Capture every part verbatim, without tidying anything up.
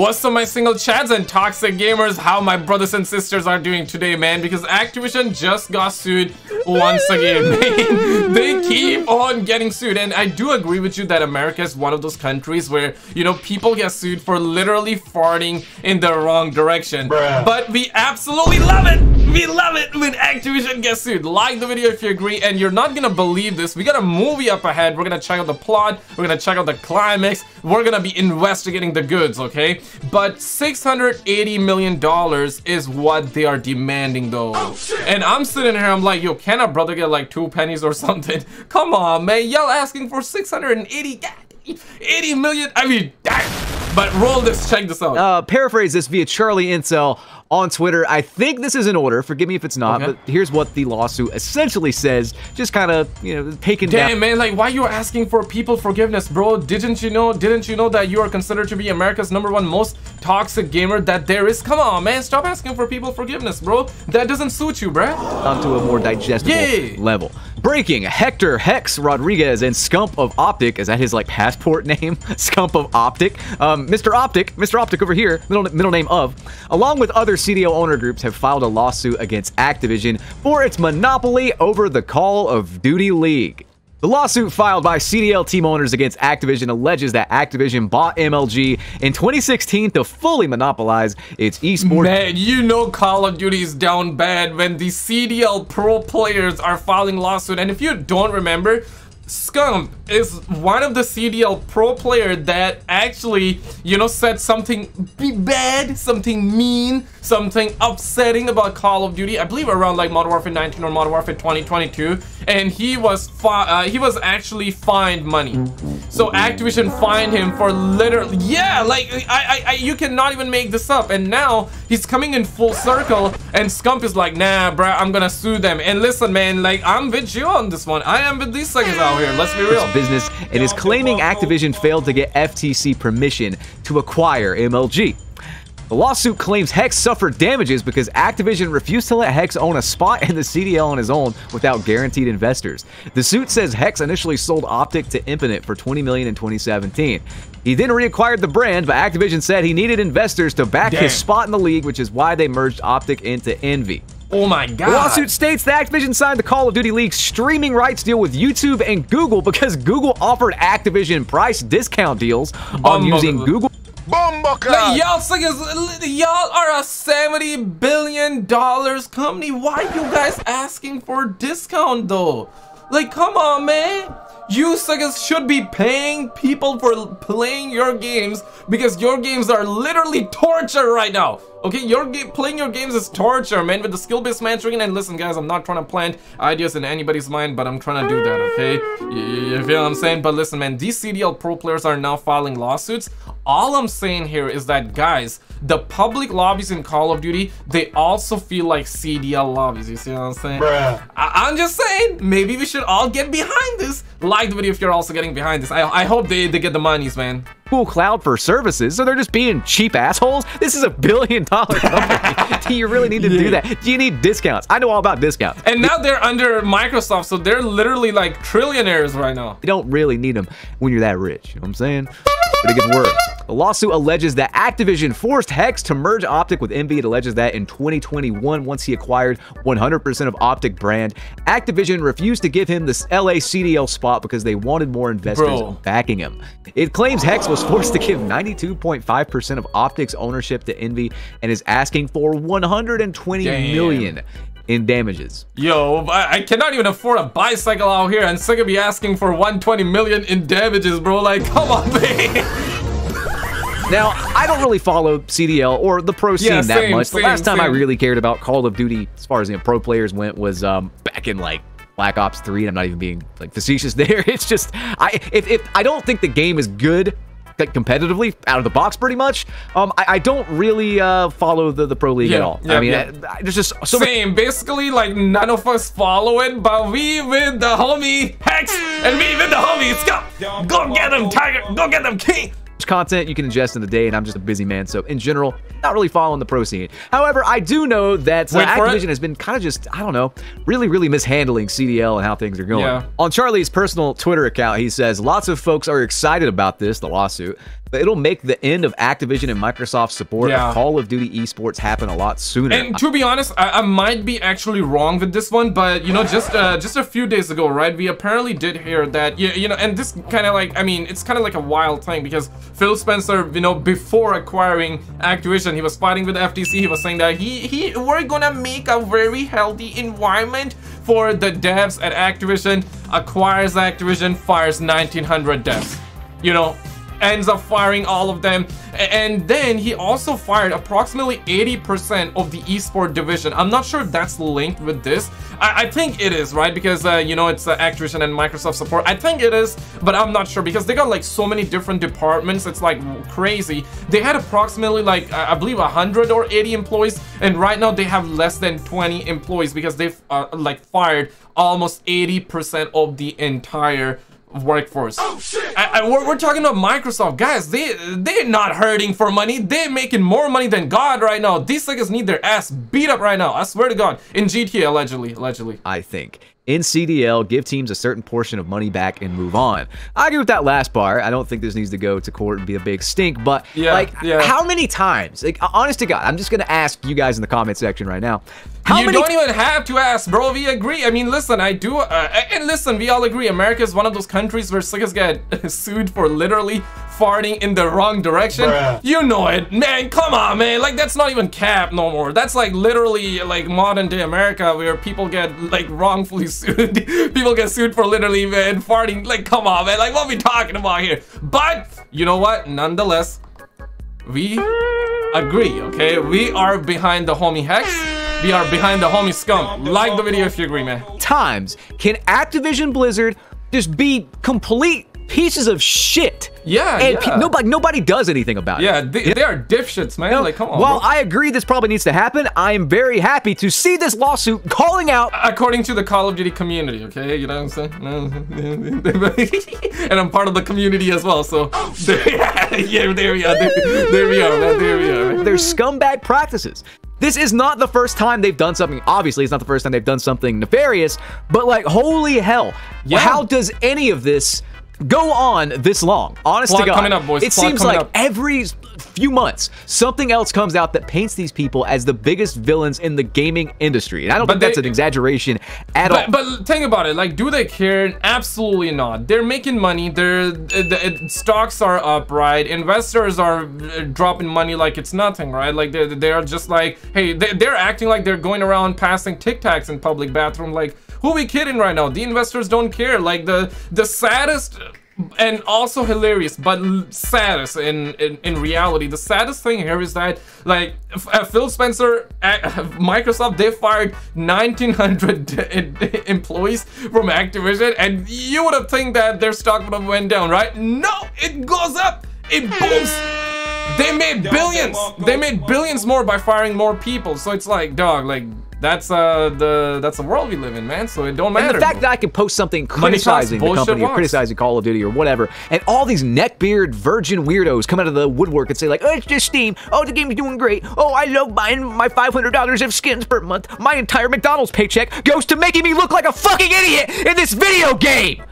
What's up, my single chads and toxic gamers? How my brothers and sisters are doing today, man? Because Activision just got sued once again, man. They keep on getting sued, and I do agree with you that America is one of those countries where, you know, people get sued for literally farting in the wrong direction. Bruh. But we absolutely love it. We love it when Activision gets sued. Like the video if you agree, and you're not gonna believe this. We got a movie up ahead. We're gonna check out the plot. We're gonna check out the climax. We're gonna be investigating the goods, okay? But six hundred eighty million dollars is what they are demanding, though. Oh, and I'm sitting here, I'm like, yo, can a brother get like two pennies or something? Come on, man. Y'all asking for six hundred eighty million. I mean, damn. But roll this, check this out. Uh, paraphrase this via Charlie Incel on Twitter. I think this is in order. Forgive me if it's not, okay. But here's what the lawsuit essentially says. Just kind of, you know, taken down. Damn, man, like, why you asking for people forgiveness, bro? Didn't you know, didn't you know that you are considered to be America's number one most toxic gamer that there is? Come on, man, stop asking for people forgiveness, bro. That doesn't suit you, bro. Onto a more digestible Yay. level. Breaking, Hector Hex Rodriguez and Scump of Optic. Is that his, like, passport name? Scump of Optic. Um, Mister Optic, Mister Optic over here, middle, middle name of, along with other C D O owner groups have filed a lawsuit against Activision for its monopoly over the Call of Duty League. The lawsuit filed by C D L team owners against Activision alleges that Activision bought M L G in twenty sixteen to fully monopolize its esports. Man, you know Call of Duty is down bad when the C D L pro players are filing lawsuit. And if you don't remember, Scump is one of the C D L pro player that actually, you know, said something bad, something mean, something upsetting about Call of Duty. I believe around like Modern Warfare nineteen or Modern Warfare twenty twenty-two, and he was fi uh, he was actually fined money. So Activision fined him for literally, yeah, like I, I, I, you cannot even make this up. And now he's coming in full circle, and Scump is like, nah, bruh, I'm gonna sue them. And listen, man, like I'm with you on this one. I am with these suckers out here. Let's be real. Business and is claiming Activision failed to get F T C permission to acquire M L G. The lawsuit claims Hex suffered damages because Activision refused to let Hex own a spot in the C D L on his own without guaranteed investors. The suit says Hex initially sold Optic to Infinite for twenty million dollars in twenty seventeen. He then reacquired the brand, but Activision said he needed investors to back Damn. his spot in the league, which is why they merged Optic into Envy. Oh my God. The lawsuit states that Activision signed the Call of Duty League streaming rights deal with YouTube and Google because Google offered Activision price discount deals on Bum using Google. Like, y'all y'all are a seventy billion dollars company. Why you guys asking for discount though? Like, come on, man. You suckers should be paying people for playing your games because your games are literally torture right now. Okay, your game, playing your games is torture, man, with the skill-based matchmaking. And listen, guys, I'm not trying to plant ideas in anybody's mind, but I'm trying to do that, okay? You, you feel what I'm saying? But listen, man, these C D L pro players are now filing lawsuits. All I'm saying here is that, guys, the public lobbies in Call of Duty, they also feel like C D L lobbies. You see what I'm saying? Bruh. I, I'm just saying, maybe we should all get behind this. Like the video if you're also getting behind this. I, I hope they, they get the monies, man. Cool cloud for services, so they're just being cheap assholes. This is a billion dollar company. Do you really need to yeah. do that? Do you need discounts? I know all about discounts. And now they're under Microsoft, so they're literally like trillionaires right now. You don't really need them when you're that rich, you know what I'm saying? But it gets worse. The lawsuit alleges that Activision forced Hex to merge Optic with Envy. It alleges that in twenty twenty-one, once he acquired one hundred percent of Optic brand, Activision refused to give him this L A C D L spot because they wanted more investors Bro. backing him. It claims Hex was forced to give ninety-two point five percent of Optic's ownership to Envy and is asking for one hundred twenty Damn. million in damages. Yo, I cannot even afford a bicycle out here and so I could be asking for one hundred twenty million in damages, bro. Like, come on, man. Now, I don't really follow C D L or the pro scene yeah, that same, much. The same, last time same. I really cared about Call of Duty, as far as, you know, pro players went, was um, back in like Black Ops three. And I'm not even being like facetious there. It's just, I if, if I don't think the game is good like, competitively out of the box, pretty much. Um, I, I don't really uh, follow the, the pro league yeah, at all. Yeah, I mean, yeah. I, I, there's just so same. Much basically, like none of us follow it, but we with the homie Hex and we with the homie Scott. Go get them, Tiger. Go get them, King. Content you can ingest in the day, and I'm just a busy man, so in general not really following the pro scene. However, I do know that uh, Activision has been kind of just, I don't know, really really mishandling C D L and how things are going. Yeah. On Charlie's personal Twitter account, he says lots of folks are excited about this, the lawsuit. it'll make the end of Activision and Microsoft's support yeah. of Call of Duty esports happen a lot sooner. And to be honest, I, I might be actually wrong with this one, but you know, just uh, just a few days ago, right, we apparently did hear that, you, you know, and this kind of like, I mean, it's kind of like a wild thing because Phil Spencer, you know, before acquiring Activision, he was fighting with the F T C. He was saying that he he we're gonna make a very healthy environment for the devs at Activision. Acquires Activision, fires nineteen hundred devs. You know, ends up firing all of them, and then he also fired approximately eighty percent of the eSport division. I'm not sure if that's linked with this. I, I think it is, right? Because, uh, you know, it's uh, Activision and Microsoft support. I think it is, but I'm not sure because they got like so many different departments. It's like crazy. They had approximately like, I believe one hundred or eighty employees, and right now they have less than twenty employees because they've uh, like fired almost eighty percent of the entire workforce. Oh, shit. I, I, we're, we're talking about Microsoft, guys. They they're not hurting for money. They're making more money than God right now. These suckers need their ass beat up right now. I swear to God. In G T A, allegedly, allegedly. I think. In C D L, give teams a certain portion of money back and move on. I agree with that last part. I don't think this needs to go to court and be a big stink, but yeah, like, yeah. how many times? Like, honest to God, I'm just gonna ask you guys in the comment section right now. How you many don't even have to ask, bro. We agree. I mean, listen, I do, uh, and listen, we all agree. America is one of those countries where suckers get sued for literally farting in the wrong direction. Bruh. You know it, man. Come on, man. Like, that's not even cap no more. That's like literally like modern day America where people get like wrongfully sued. People get sued for literally, man, farting. Like, come on, man. Like, what are we talking about here? But you know what? Nonetheless, we agree, okay? We are behind the homie Hex. We are behind the homie Scump. Like the video if you agree, man. Times can Activision Blizzard just be complete pieces of shit? Yeah, and yeah. nobody nobody does anything about yeah, it. They, yeah, they are dipshits, man. You know, like, come on. While bro. I agree this probably needs to happen, I am very happy to see this lawsuit calling out. According to the Call of Duty community, okay? You know what I'm saying? And I'm part of the community as well, so. Oh, yeah, yeah, there we are. There, there we are, man. There we are. Man. They're scumbag practices. This is not the first time they've done something. Obviously, it's not the first time they've done something nefarious, but like, holy hell. Yeah. How does any of this go on this long? Honest Plot to God. Coming up, boys. It Plot seems like up. every few months, something else comes out that paints these people as the biggest villains in the gaming industry. And I don't but think they, that's an exaggeration at but, all. But think about it. Like, do they care? Absolutely not. They're making money. Their the, stocks are up, right? Investors are dropping money like it's nothing, right? Like, they're, they're just like, hey, they, they're acting like they're going around passing Tic Tacs in public bathroom. Like, who are we kidding right now? The investors don't care. Like, the, the saddest... and also hilarious, but saddest in, in in reality. The saddest thing here is that, like, uh, Phil Spencer, at uh, Microsoft, they fired nineteen hundred employees from Activision, and you would have think that their stock would have went down, right? No, it goes up, it booms. They made billions. They made billions more by firing more people. So it's like, dog, like. That's uh the that's the world we live in, man. So it don't matter. And the fact bro. that I can post something criticizing the company, or criticizing Call of Duty or whatever, and all these neckbeard virgin weirdos come out of the woodwork and say like, oh, it's just Steam. Oh, the game is doing great. Oh, I love buying my five hundred dollars of skins per month. My entire McDonald's paycheck goes to making me look like a fucking idiot in this video game.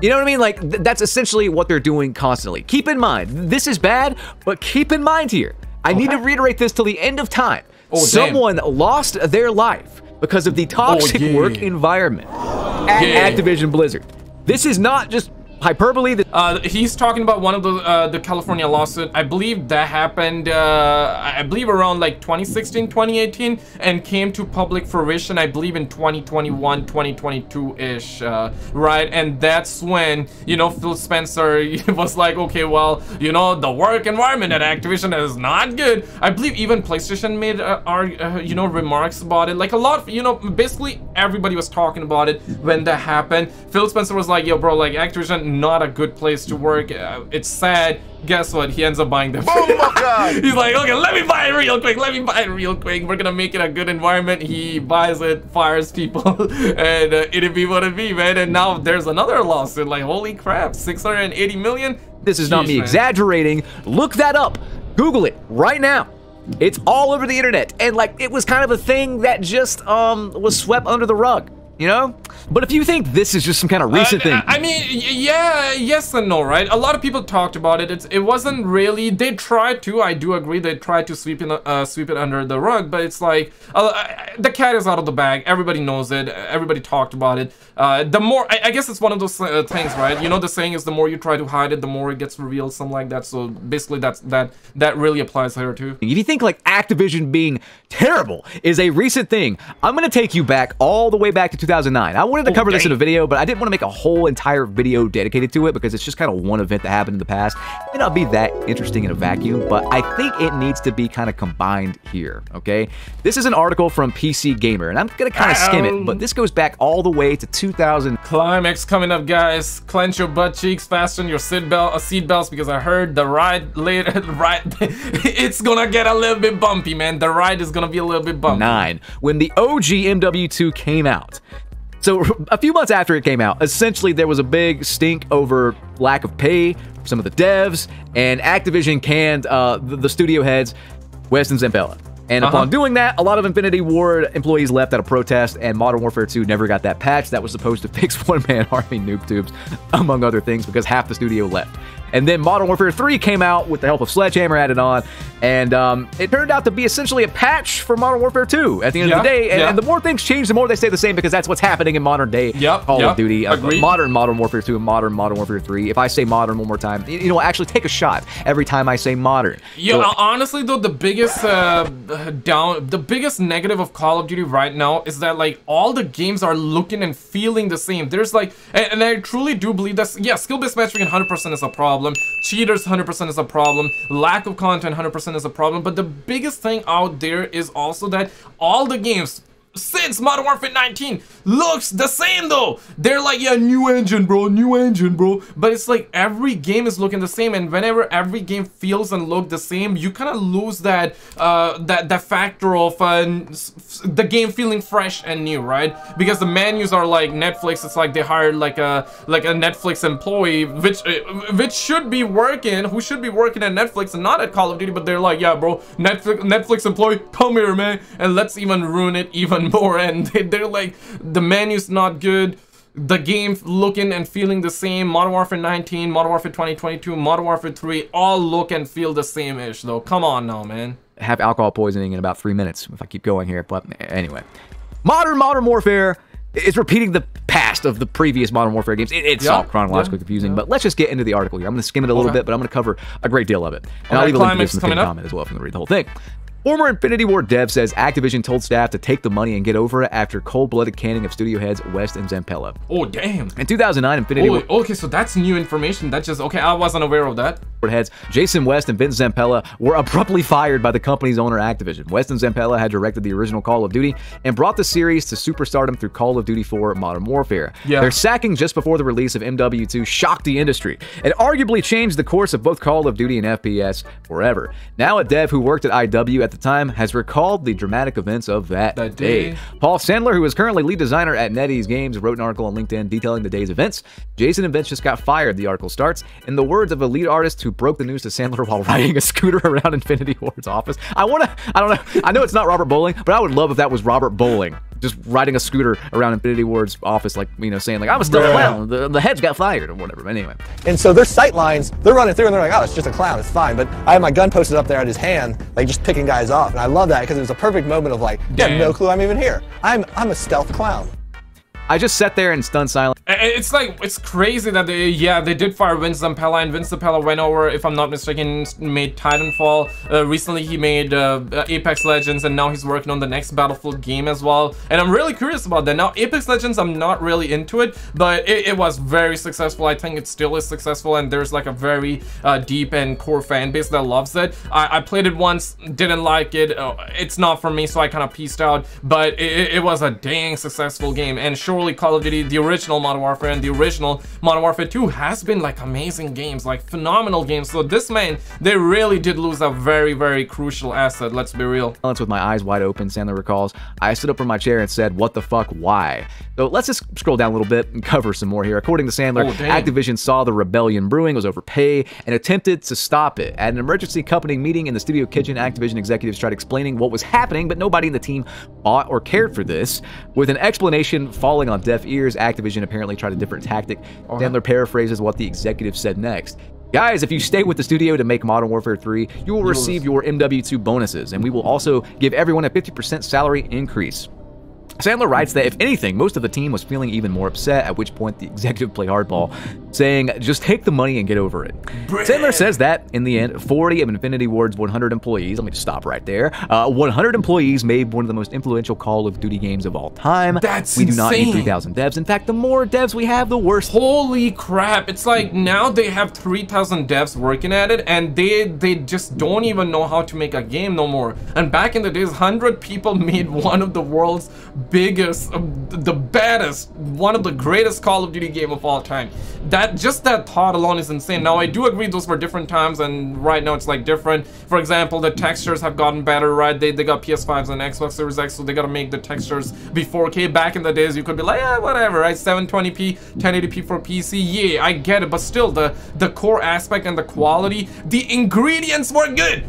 You know what I mean? Like, th that's essentially what they're doing constantly. Keep in mind, this is bad, but keep in mind here, I okay. need to reiterate this till the end of time. Oh, Someone damn. lost their life because of the toxic oh, yeah. work environment at yeah. Activision Blizzard. This is not just hyperbole. Uh, he's talking about one of the uh, the California lawsuit. I believe that happened, uh, I believe around like twenty sixteen, twenty eighteen, and came to public fruition, I believe in twenty twenty-one, twenty twenty-two-ish, uh, right? And that's when, you know, Phil Spencer was like, okay, well, you know, the work environment at Activision is not good. I believe even PlayStation made uh, our, uh, you know, remarks about it. Like a lot, of, you know, basically everybody was talking about it when that happened. Phil Spencer was like, yo, bro, like Activision, not a good place to work. Uh, it's sad. Guess what? He ends up buying them. Oh my God. He's like, okay, let me buy it real quick. Let me buy it real quick. We're gonna make it a good environment. He buys it, fires people, and uh, it'd be what it be, man. And now there's another lawsuit. Like, holy crap, six hundred eighty million. This is Jeez, not me man. exaggerating. Look that up. Google it right now. It's all over the internet. And like, it was kind of a thing that just um was swept under the rug. You know? But if you think this is just some kind of recent uh, thing... I mean, yeah, yes and no, right? A lot of people talked about it. It's, it wasn't really... They tried to, I do agree, they tried to sweep, in, uh, sweep it under the rug, but it's like, uh, the cat is out of the bag. Everybody knows it. Everybody talked about it. Uh, the more... I, I guess it's one of those uh, things, right? You know, the saying is the more you try to hide it, the more it gets revealed, something like that. So basically, that's, that, that really applies here, too. If you think, like, Activision being terrible is a recent thing, I'm going to take you back all the way back to two thousand nine. I wanted to cover oh, this in a video, but I didn't want to make a whole entire video dedicated to it because it's just kind of one event that happened in the past. It may not be that interesting in a vacuum, but I think it needs to be kind of combined here, okay? This is an article from P C Gamer, and I'm going to kind of skim it, but this goes back all the way to two thousand. Climax coming up, guys. Clench your butt cheeks, fasten your seat belt, uh, seat belts, because I heard the ride later, the ride, it's going to get a little bit bumpy, man. The ride is going to be a little bit bumpy. Nine, when the O G M W two came out. So a few months after it came out, essentially there was a big stink over lack of pay for some of the devs, and Activision canned uh, the, the studio heads, West and Zampella. And uh-huh. upon doing that, a lot of Infinity Ward employees left out of protest, and Modern Warfare two never got that patch that was supposed to fix one-man army noob tubes, among other things, because half the studio left. And then Modern Warfare three came out with the help of Sledgehammer added on, and um, it turned out to be essentially a patch for Modern Warfare two at the end yeah, of the day. And, yeah. and the more things change, the more they stay the same, because that's what's happening in modern day yep, Call yep, of Duty. Uh, modern Modern Warfare two and modern Modern Warfare three. If I say modern one more time, you know, actually take a shot every time I say modern. Yeah, so, honestly, though, the biggest uh, down, the biggest negative of Call of Duty right now is that, like, all the games are looking and feeling the same. There's like, and, and I truly do believe that, yeah, skill-based matchmaking one hundred percent is a problem. Problem. Cheaters one hundred percent is a problem. Lack of content one hundred percent is a problem. But the biggest thing out there is also that all the games since Modern Warfare nineteen looks the same, though. They're like, yeah, new engine, bro, new engine, bro. But it's like every game is looking the same, and whenever every game feels and look the same, you kind of lose that uh, that that factor of uh, the game feeling fresh and new, right? Because the menus are like Netflix. It's like they hired like a like a Netflix employee, which uh, which should be working, who should be working at Netflix and not at Call of Duty. But they're like, yeah, bro, Netflix Netflix employee, come here, man, and let's even ruin it even more. And they're like, the menu's not good, the game looking and feeling the same. Modern Warfare nineteen, Modern Warfare twenty twenty-two, Modern Warfare three all look and feel the same ish though. Come on now, man. Have alcohol poisoning in about three minutes if I keep going here, but anyway, modern modern warfare is repeating the past of the previous Modern Warfare games. It, it's yeah, all chronologically yeah, confusing, yeah. but let's just get into the article here. I'm going to skim it a little okay. bit, but I'm going to cover a great deal of it. And all I'll right, leave a link to this in the pinned comment as well if you want to read the whole thing. Former Infinity Ward dev says Activision told staff to take the money and get over it after cold-blooded canning of studio heads West and Zampella. Oh, damn. In two thousand nine, Infinity oh, Ward... Okay, so that's new information. That's just... Okay, I wasn't aware of that. Heads Jason West and Vince Zampella were abruptly fired by the company's owner, Activision. West and Zampella had directed the original Call of Duty and brought the series to superstardom through Call of Duty four Modern Warfare. Yeah. Their sacking just before the release of M W two shocked the industry and arguably changed the course of both Call of Duty and F P S forever. Now a dev who worked at I W at the time has recalled the dramatic events of that, that day. day. Paul Sandler, who is currently lead designer at NetEase Games, wrote an article on LinkedIn detailing the day's events. Jason and Vince just got fired, the article starts. In the words of a lead artist who broke the news to Sandler while riding a scooter around Infinity Ward's office. I want to, I don't know, I know it's not Robert Bowling, but I would love if that was Robert Bowling just riding a scooter around Infinity Ward's office, like, you know, saying, like, I'm still a clown, the, the heads got fired or whatever, but anyway. And so their sight lines, they're running through and they're like, oh, it's just a clown, it's fine. But I have my gun posted up there at his hand, like, just picking guys off. And I love that because it was a perfect moment of, like, you have no clue I'm even here. I'm, I'm a stealth clown. I just sat there in stunned silence. It's like, it's crazy that they, yeah, they did fire Vince Zampella, and Vince Zampella went over, if I'm not mistaken, made Titanfall. Uh, recently, he made uh, Apex Legends, and now he's working on the next Battlefield game as well. And I'm really curious about that. Now, Apex Legends, I'm not really into it, but it, it was very successful. I think it still is successful, and there's like a very uh, deep and core fan base that loves it. I, I played it once, didn't like it. Uh, it's not for me, so I kind of peaced out, but it, it was a dang successful game. And sure, Call of Duty, the original Modern Modern Warfare, and the original Modern Warfare two has been like amazing games, like phenomenal games. So this man, they really did lose a very, very crucial asset, let's be real. With my eyes wide open, Sandler recalls, I stood up from my chair and said, what the fuck, why? So let's just scroll down a little bit and cover some more here. According to Sandler, oh, Activision saw the rebellion brewing, was overpay, and attempted to stop it. At an emergency company meeting in the studio kitchen, Activision executives tried explaining what was happening, but nobody in the team bought or cared for this. With an explanation falling on deaf ears, Activision apparently tried a different tactic. Oh. Sandler paraphrases what the executive said next. Guys, if you stay with the studio to make Modern Warfare three, you will receive your M W two bonuses, and we will also give everyone a fifty percent salary increase. Sandler writes that, if anything, most of the team was feeling even more upset, at which point the executive played hardball, saying, just take the money and get over it. Bread. Sandler says that, in the end, forty of Infinity Ward's one hundred employees, let me just stop right there, uh, one hundred employees made one of the most influential Call of Duty games of all time. That's We do insane. Not need three thousand devs. In fact, the more devs we have, the worse. Holy crap. It's like now they have three thousand devs working at it, and they, they just don't even know how to make a game no more. And back in the days, one hundred people made one of the world's biggest, uh, the baddest, one of the greatest Call of Duty game of all time. That just that thought alone is insane. Now I do agree those were different times, and right now it's like different. For example, the textures have gotten better, right? They, they got P S fives and Xbox Series X, so they gotta make the textures be four K. Back in the days you could be like, yeah, whatever, right? seven twenty p, ten eighty p for P C, yeah, I get it. But still, the the core aspect and the quality, the ingredients were good.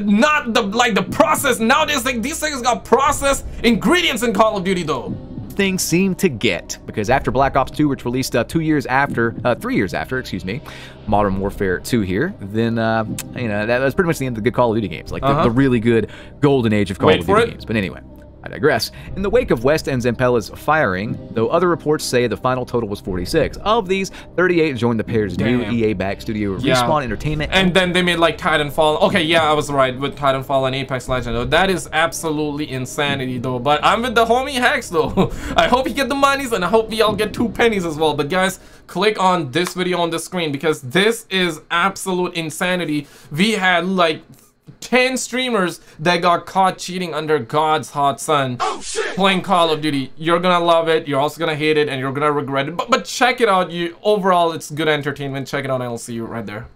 Not the like the process. Nowadays, like, these things got processed ingredients in Call of Duty though. Things seem to get, because after Black Ops two, which released uh, two years after, uh, three years after, excuse me, Modern Warfare two here, then uh, you know, that was pretty much the end of the good Call of Duty games, like uh-huh. the, the really good golden age of Call Wait of Duty it. games. But anyway. I digress. In the wake of West and Zampella's firing, though other reports say the final total was forty-six. Of these, thirty-eight joined the pair's Damn. new E A-backed studio, yeah. Respawn Entertainment. And then they made like Titanfall. Okay, yeah, I was right with Titanfall and Apex Legends. That is absolutely insanity though. But I'm with the homie Hex though. I hope you get the monies, and I hope we all get two pennies as well. But guys, click on this video on the screen, because this is absolute insanity. We had like ten streamers that got caught cheating under God's hot sun, oh, shit, playing Call of Duty. You're gonna love it, you're also gonna hate it, and you're gonna regret it, but, but check it out. You overall, it's good entertainment. Check it out, and I'll see you right there.